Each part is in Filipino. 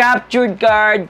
Captured card.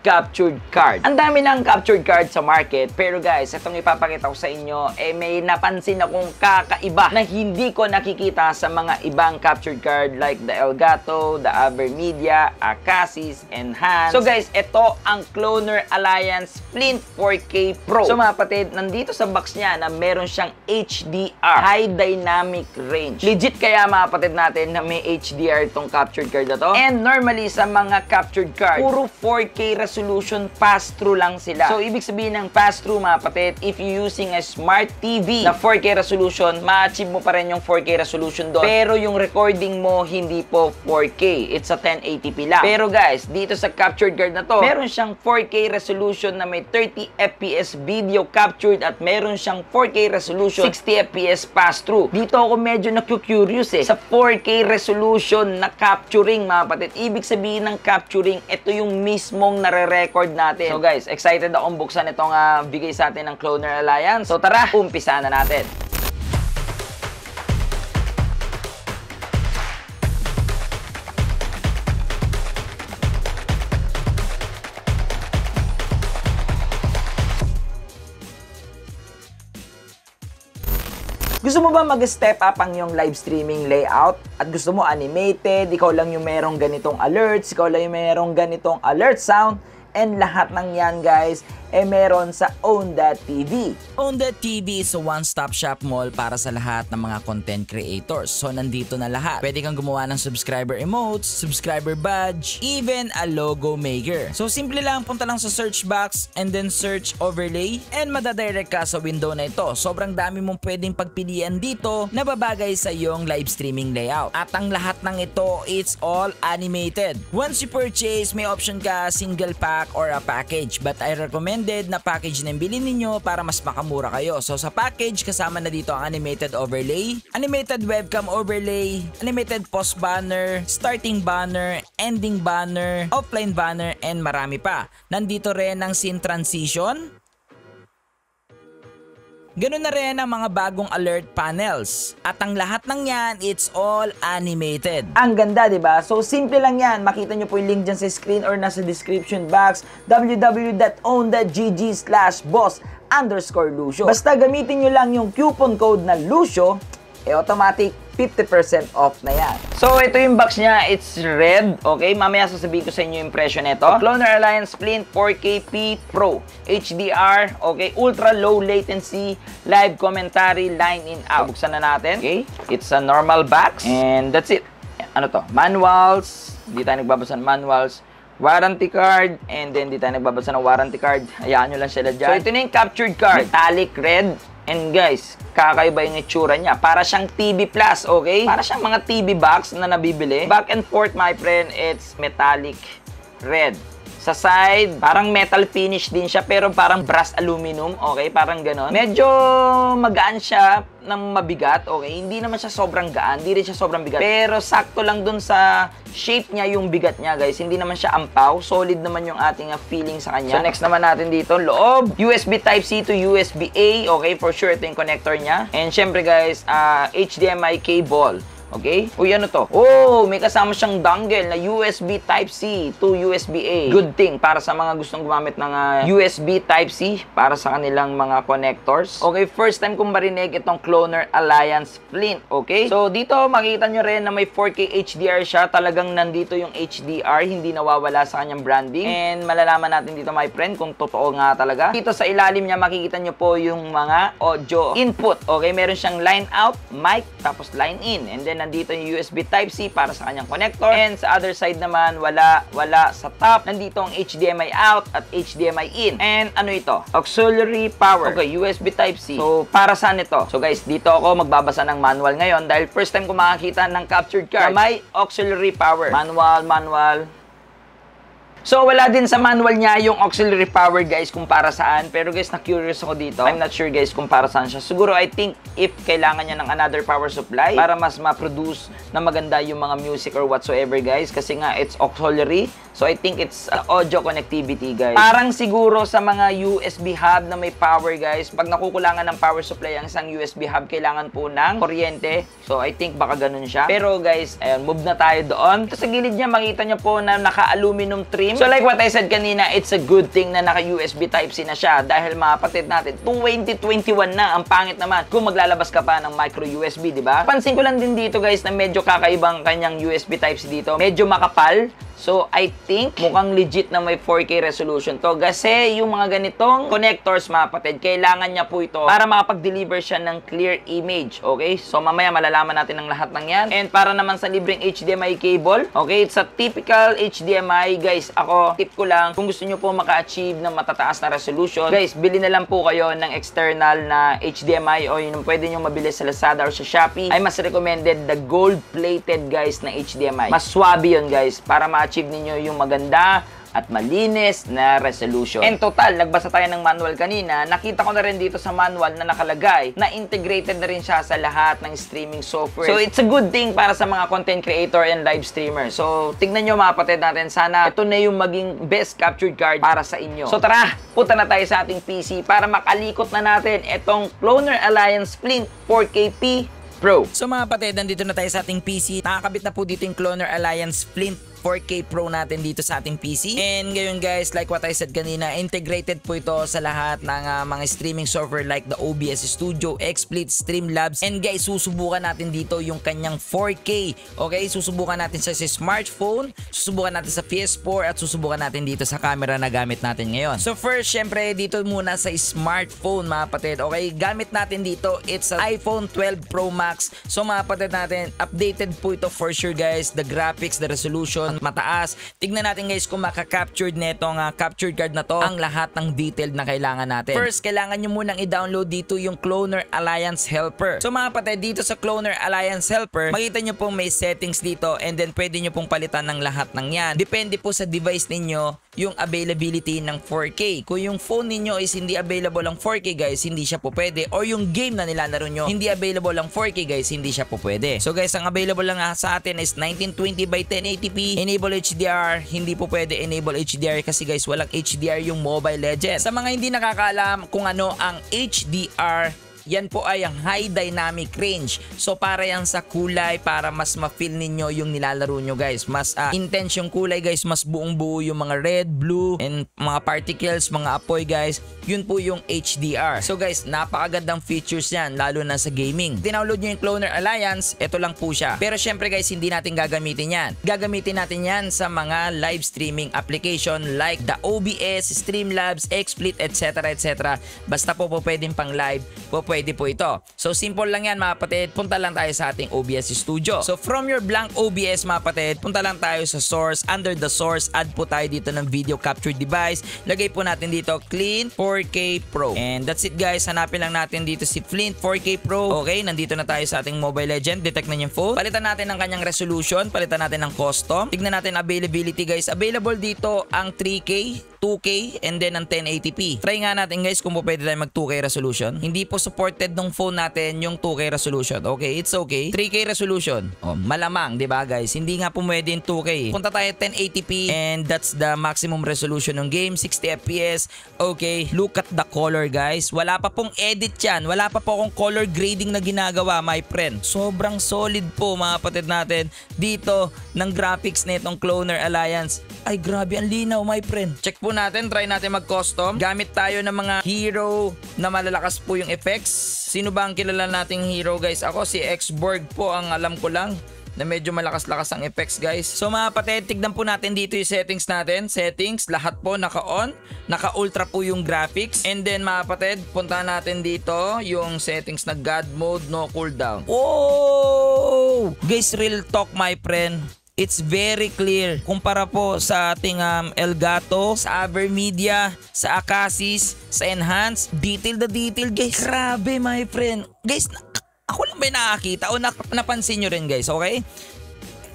Ang dami ng captured card sa market. Pero guys, itong ipapakita ko sa inyo, eh may napansin akong kakaiba na hindi ko nakikita sa mga ibang captured card like the Elgato, the Avermedia, Akasis, Enhance. So guys, ito ang Cloner Alliance Flint 4K Pro. So mga patid, nandito sa box niya na meron siyang HDR, High Dynamic Range. Legit kaya mga patid natin na may HDR itong captured card na to. And normally sa mga captured card, puro 4K resolution pass-through lang sila. So, ibig sabihin ng pass-through, mga kapatid, if you're using a smart TV na 4K resolution, ma-achieve mo pa rin yung 4K resolution doon. Pero yung recording mo, hindi po 4K. It's a 1080p lang. Pero guys, dito sa captured card na to, meron siyang 4K resolution na may 30 FPS video captured at meron siyang 4K resolution, 60 FPS pass-through. Dito ako medyo na-curious eh. Sa 4K resolution na capturing, mga kapatid, ibig sabihin ng capturing, ito yung mismong nare-record natin. So guys, excited akong buksan itong bigay sa atin ng Cloner Alliance. So tara, umpisa na natin. Gusto mo ba mag-step up ang iyong live streaming layout? At gusto mo animated, ikaw lang yung merong ganitong alerts, ikaw lang yung merong ganitong alert sound, and lahat ng yan guys, eh meron sa OWN3D TV. OWN3D TV is a one-stop shop mall para sa lahat ng mga content creators. So, nandito na lahat. Pwede kang gumawa ng subscriber emotes, subscriber badge, even a logo maker. So, simple lang. Punta lang sa search box and then search overlay and madadirect ka sa window na ito. Sobrang dami mong pwedeng pagpilian dito na babagay sa iyong live streaming layout. At ang lahat ng ito, it's all animated. Once you purchase, may option ka single pack or a package. But I recommend na package na bilhin ninyo para mas makamura kayo. So sa package, kasama na dito ang animated overlay, animated webcam overlay, animated pause banner, starting banner, ending banner, offline banner, and marami pa. Nandito rin ang scene transition. Ganun na rin ang mga bagong alert panels. At ang lahat ng yan, it's all animated. Ang ganda, diba? So, simple lang yan. Makita nyo po yung link dyan sa screen or nasa description box. www.own.gg/boss_Lucio. Basta gamitin nyo lang yung coupon code na Lucio, eh automatic 50% off na yan. So, ito yung box niya. It's red. Okay? Mamaya sasabihin ko sa inyo yung presyo nito. Cloner Alliance Flint 4KP Pro. HDR. Okay? Ultra low latency. Live commentary. Line in out. So, buksan na natin. Okay? It's a normal box. And that's it. Ano to? Manuals. Di tayo nagbabasan manuals. Warranty card, and then di tayo nagbabasa ng warranty card. Hayaan nyo lang sila dyan. So, ito na yung captured card. Metallic red. And guys, kakaiba yung itsura niya. Para siyang TV Plus, okay? Para siyang mga TV box na nabibili. Back and forth, my friend, it's metallic red. Sa side, parang metal finish din siya, pero parang brass aluminum, okay? Parang ganon. Medyo magaan siya ng mabigat, okay? Hindi naman siya sobrang gaan, hindi rin siya sobrang bigat. Pero sakto lang dun sa shape niya yung bigat niya, guys. Hindi naman siya ampaw. Solid naman yung ating feeling sa kanya. So, next naman natin dito, loob. USB Type-C to USB-A, okay? For sure, ito yung connector niya. And syempre, guys, HDMI cable. Okay? Uy, ano to? Oh, may kasama siyang dongle na USB Type-C to USB-A. Good thing para sa mga gustong gumamit ng USB Type-C para sa kanilang mga connectors. Okay, first time kong marinig itong Cloner Alliance Flint. Okay? So, dito makita nyo rin na may 4K HDR siya. Talagang nandito yung HDR. Hindi nawawala sa kanyang branding. And malalaman natin dito, my friend, kung totoo nga talaga. Dito sa ilalim niya, makikita nyo po yung mga audio input. Okay? Meron siyang line out, mic, tapos line in. And then, nandito yung USB Type-C para sa kanyang connector. And sa other side naman, wala sa top. Nandito ang HDMI out at HDMI in. And ano ito? Auxiliary power. Okay, USB Type-C. So, para saan ito? So guys, dito ako magbabasa ng manual ngayon dahil first time ko makakita ng captured card. May auxiliary power. Manual. So, wala din sa manual niya yung auxiliary power, guys, kung para saan. Pero, guys, na-curious ako dito. I'm not sure, guys, kung para saan siya. Siguro, I think, if kailangan niya ng another power supply para mas ma-produce na maganda yung mga music or whatsoever, guys. Kasi nga, it's auxiliary. So I think it's audio connectivity, guys. Parang siguro sa mga USB hub na may power, guys, pag nakukulangan ng power supply ang isang USB hub, kailangan po ng kuryente. So I think baka ganun siya. Pero guys, ayan, move na tayo doon. Ito sa gilid niya, makita niyo po na naka-aluminum trim. So like what I said kanina, it's a good thing na naka-USB Type-C na siya dahil mga patid natin, 2021 na, ang pangit naman kung maglalabas ka pa ng micro USB, di ba? Pansin ko lang din dito, guys, na medyo kakaibang kanyang USB Type-C dito. Medyo makapal. So, I think mukhang legit na may 4K resolution to. Kasi yung mga ganitong connectors, mga kapatid, kailangan niya po ito para makapag-deliver siya ng clear image. Okay? So, mamaya malalaman natin ang lahat ng yan. And para naman sa libreng HDMI cable, okay? It's a typical HDMI. Guys, ako, tip ko lang, kung gusto nyo po maka-achieve ng matataas na resolution, guys, bili na lang po kayo ng external na HDMI o yun, pwede nyo mabili sa Lazada or sa Shopee. Ay, mas recommended the gold-plated, guys, na HDMI. Mas swabe yun, guys, para ma-achieve ninyo yung maganda at malinis na resolution. And total, nagbasa tayo ng manual kanina. Nakita ko na rin dito sa manual na nakalagay na integrated na rin siya sa lahat ng streaming software. So, it's a good thing para sa mga content creator and live streamer. So, tignan nyo mga kapatid natin. Sana ito na yung maging best capture card para sa inyo. So, tara! Punta na tayo sa ating PC para makalikot na natin itong Cloner Alliance Flint 4K Pro. So, mga kapatid, nandito na tayo sa ating PC. Nakakabit na po dito yung Cloner Alliance Flint 4K Pro natin dito sa ating PC. And ngayon, guys, like what I said kanina, integrated po ito sa lahat ng mga streaming software like the OBS Studio, XSplit, Streamlabs. And guys, susubukan natin dito yung kanyang 4K. Okay, susubukan natin sa smartphone, susubukan natin sa PS4, at susubukan natin dito sa camera na gamit natin ngayon. So first, syempre, dito muna sa smartphone, mga patid. Okay, gamit natin dito, it's an iPhone 12 Pro Max. So mga patid natin, updated po ito for sure, guys. The graphics, the resolution, mataas. Tignan natin, guys, kung maka-captured netong capture card na to ang lahat ng detailed na kailangan natin. First, kailangan nyo munang i-download dito yung Cloner Alliance Helper. So mga patid, dito sa Cloner Alliance Helper, makita nyo pong may settings dito, and then pwede nyo pong palitan ng lahat ng yan. Depende po sa device ninyo yung availability ng 4K. Kung yung phone ninyo is hindi available ang 4K, guys, hindi siya po pwede. Or yung game na nilalaro nyo, hindi available ang 4K, guys, hindi siya po pwede. So guys, ang available lang sa atin is 1920 by 1080p. Enable HDR, hindi po pwede enable HDR kasi, guys, walang HDR yung Mobile Legends. Sa mga hindi nakakaalam kung ano ang HDR, yan po ay ang high dynamic range. So para yan sa kulay, para mas ma-feel ninyo yung nilalaro nyo, guys. Mas intense yung kulay, guys. Mas buong-buo yung mga red, blue, and mga particles, mga apoy, guys. Yun po yung HDR. So guys, napakagandang features yan, lalo na sa gaming. Download nyo yung Cloner Alliance, ito lang po siya. Pero syempre, guys, hindi natin gagamitin yan. Gagamitin natin yan sa mga live streaming application like the OBS, Streamlabs, XSplit, etc. etc. Basta po pwedeng pang live, pwede po ito. So simple lang yan, mga kapatid. Punta lang tayo sa ating OBS Studio. So from your blank OBS, mga kapatid, punta lang tayo sa source. Under the source, add po tayo dito ng video capture device. Lagay po natin dito Flint 4K Pro. And that's it, guys. Hanapin lang natin dito si Flint 4K Pro. Okay, nandito na tayo sa ating Mobile Legend. Detect na yung phone. Palitan natin ang kanyang resolution. Palitan natin ang custom. Tignan natin availability, guys. Available dito ang 3K, 2K, and then ang 1080p. Try nga natin, guys, kung pwede tayo mag 2K resolution. Hindi po supported ng phone natin yung 2K resolution. Okay, it's okay. 3K resolution. Oh, malamang, di ba, guys? Hindi nga po pwede yung 2K. Punta tayo 1080p, and that's the maximum resolution ng game, 60 FPS. Okay, look at the color, guys. Wala pa pong edit yan. Wala pa po akong color grading na ginagawa, my friend. Sobrang solid po, mga kapatid natin, dito ng graphics nitong Cloner Alliance. Ay, grabe, ang linaw, my friend. Check po natin, try natin mag-custom. Gamit tayo ng mga hero na malalakas po yung effects. Sino ba ang kilala nating hero, guys? Ako, si X.Borg po ang alam ko lang na medyo malakas-lakas ang effects, guys. So mga kapatid, tignan po natin dito yung settings natin. Settings, lahat po naka-on. Naka-ultra po yung graphics. And then mga kapatid, punta natin dito yung settings na God mode, no cooldown. Oh! Guys, real talk, my friend. It's very clear kumpara po sa ating Elgato, sa Avermedia, sa Akasis, sa Enhance. Detail the detail, guys. Grabe, my friend. Guys, ako lang may nakakita o napansin nyo rin, guys, okay?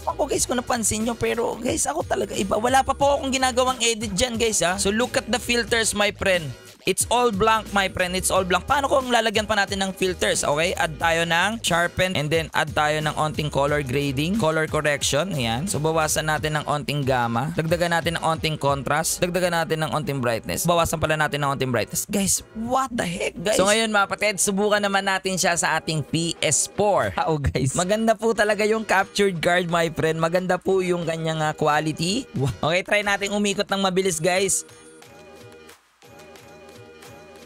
Ako, guys, kung napansin nyo, pero guys, ako talaga iba. Wala pa po akong ginagawang edit dyan, guys, ha? So look at the filters, my friend. It's all blank, my friend. It's all blank. Paano kung lalagyan pa natin ng filters? Okay, add tayo ng sharpen and then add tayo ng onting color grading, color correction. Ayan. So, bawasan natin ng onting gamma. Dagdagan natin ng onting contrast. Dagdagan natin ng onting brightness. Bawasan pala natin ng onting brightness. Guys, what the heck, guys? So, ngayon mga patid, subukan naman natin siya sa ating PS4. Oo, guys. Maganda po talaga yung captured card, my friend. Maganda po yung kanyang quality. Okay, try natin umikot ng mabilis, guys.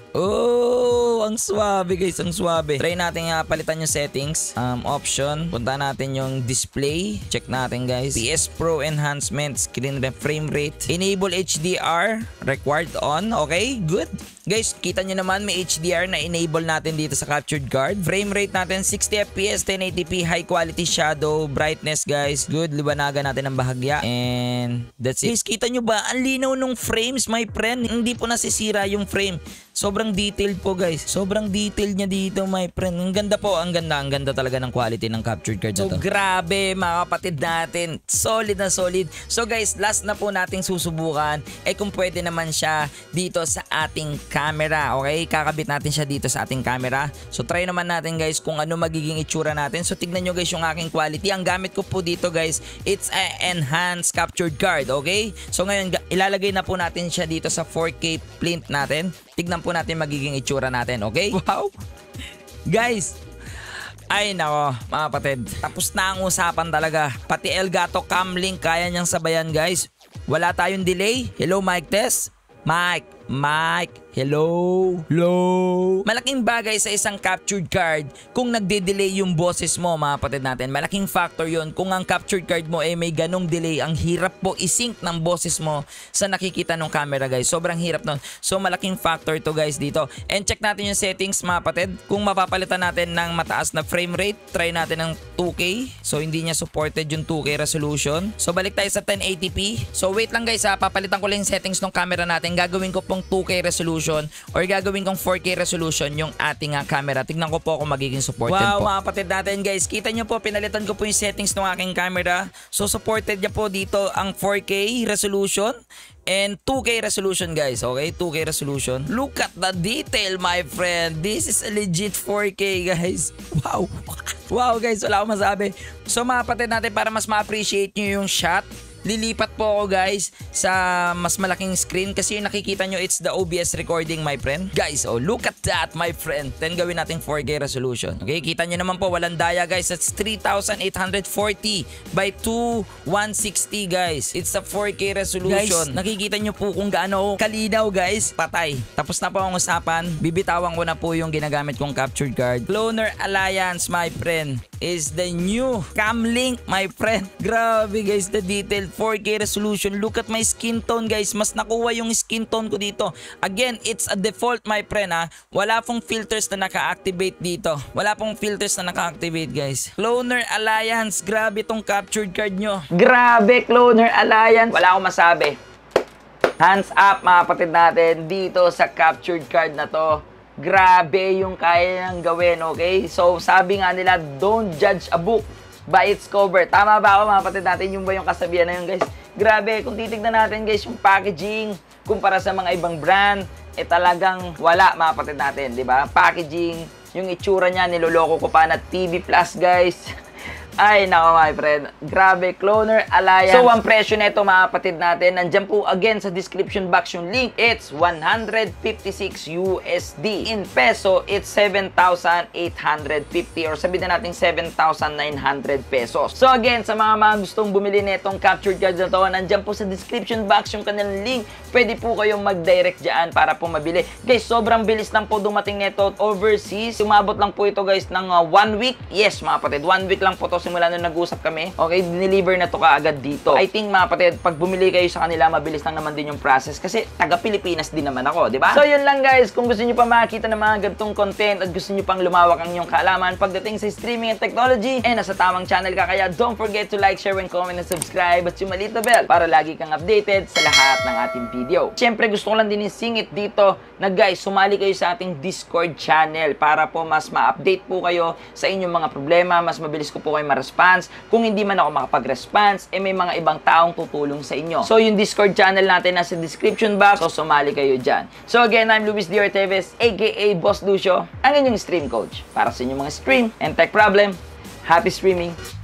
Oh, ang swabe guys, ang swabe. Try natin palitan yung settings. Option, punta natin yung display. Check natin guys. PS Pro Enhancement, Screen Frame Rate. Enable HDR, required on. Okay, good. Guys, kita nyo naman may HDR na enable natin dito sa captured card. Frame rate natin 60 fps, 1080p, high quality shadow, brightness guys. Good, liwanagan natin ang bahagya. And that's it. Guys, kita nyo ba? Ang linaw nung frames, my friend. Hindi po nasisira yung frame. Sobrang detailed po guys. Sobrang detailed niya dito my friend. Ang ganda po. Ang ganda. Ang ganda talaga ng quality ng captured card na to. So grabe mga kapatid natin. Solid na solid. So guys, last na po nating susubukan eh kung pwede naman siya dito sa ating camera. Okay? Kakabit natin siya dito sa ating camera. So try naman natin guys kung ano magiging itsura natin. So tignan nyo guys yung aking quality. Ang gamit ko po dito guys, it's an enhanced captured card. Okay? So ngayon ilalagay na po natin siya dito sa 4K Flint natin. Tignan po natin magiging itsura natin, okay? Wow! Guys! Ay nako, mga patid. Tapos na ang usapan talaga. Pati Elgato Cam Link, kaya niyang sabayan guys. Wala tayong delay. Hello mic test? Mic. Hello. Malaking bagay sa isang captured card kung nagde-delay yung boses mo mga patid natin. Malaking factor yon. Kung ang captured card mo ay may ganong delay, ang hirap po isync ng boses mo sa nakikita ng camera guys. Sobrang hirap nun. So malaking factor to guys dito. And check natin yung settings mga patid. Kung mapapalitan natin ng mataas na frame rate, try natin ng 2K. So hindi niya supported yung 2K resolution. So balik tayo sa 1080p. So wait lang guys ha, papalitan ko lang yung settings ng camera natin. Gagawin ko pong 2K resolution or gagawin kong 4K resolution yung ating camera. Tignan ko po kung magiging supported po. Wow, mga kapatid natin guys. Kita nyo po, pinalitan ko po yung settings ng aking camera. So, supported niya po dito ang 4K resolution and 2K resolution guys. Okay, 2K resolution. Look at the detail, my friend. This is a legit 4K guys. Wow. Wow guys, wala akong masabi. So, mga kapatid natin, para mas ma-appreciate nyo yung shot, lilipat po ako guys sa mas malaking screen kasi yung nakikita nyo it's the OBS recording my friend. Guys, oh look at that my friend. Then gawin natin 4K resolution. Okay, kita nyo naman po walang daya guys. That's 3840 by 2160 guys. It's a 4K resolution. Guys, nakikita nyo po kung gaano kalinaw guys. Patay. Tapos na po ang usapan. Bibitawan ko na po yung ginagamit kong captured card. Cloner Alliance my friend is the new Cam Link my friend. Grabe guys, the detail 4K resolution. Look at my skin tone guys. Mas nakuha yung skin tone ko dito. Again, it's a default my friend ha. Wala pong filters na naka-activate dito. Wala pong filters na naka-activate guys. Cloner Alliance. Grabe tong captured card nyo. Grabe Cloner Alliance. Wala akong masabi. Hands up mga kapatid natin dito sa captured card na to. Grabe yung kaya niyang gawin, okay? So sabi nga nila, don't judge a book by its cover. Tama ba ako mga kapatid natin? Yung ba yung kasabihan na yun guys? Grabe, kung titignan natin guys yung packaging kumpara sa mga ibang brand, eh talagang wala mga kapatid natin, di ba? Packaging, yung itsura niya, niloloko ko pa na TV Plus guys. Ay nako my friend, grabe Cloner Alliance. So ang presyo nito mga kapatid natin, nandiyan po again sa description box yung link. It's $156 USD. In peso, it's 7,850 or sabihin na natin 7,900 pesos. So again, sa mga gustong bumili nitong captured card na to, nandiyan po sa description box yung kanilang link. Pwede po kayong mag-direct dyan para po mabili. Guys, sobrang bilis lang po dumating nito overseas. Umabot lang po ito guys ng 1 week. Yes mga kapatid, 1 week lang po to simula nung nag-usap kami. Okay, deliver na to kaagad dito. I think mga kapatid, pag bumili kayo sa kanila, mabilis lang naman din yung process kasi taga Pilipinas din naman ako, di ba? So yun lang guys, kung gusto niyo pa makita ng mga ganitong content at gusto niyo pang lumawak ang inyong kaalaman pagdating sa streaming and technology, eh nasa tamang channel ka kaya don't forget to like, share, and comment and subscribe at yung maliit na bell para lagi kang updated sa lahat ng ating video. Syempre gusto ko lang din isingit dito na guys, sumali kayo sa ating Discord channel para po mas ma-update po kayo sa inyong mga problema, mas mabilis ko po kayo response. Kung hindi man ako makapag-response, eh may mga ibang taong tutulong sa inyo. So yung Discord channel natin nasa description box, so sumali kayo dyan. So again, I'm Luis De Ortevez, aka Boss Lucio, ang inyong stream coach para sa inyong mga stream and tech problem. Happy streaming!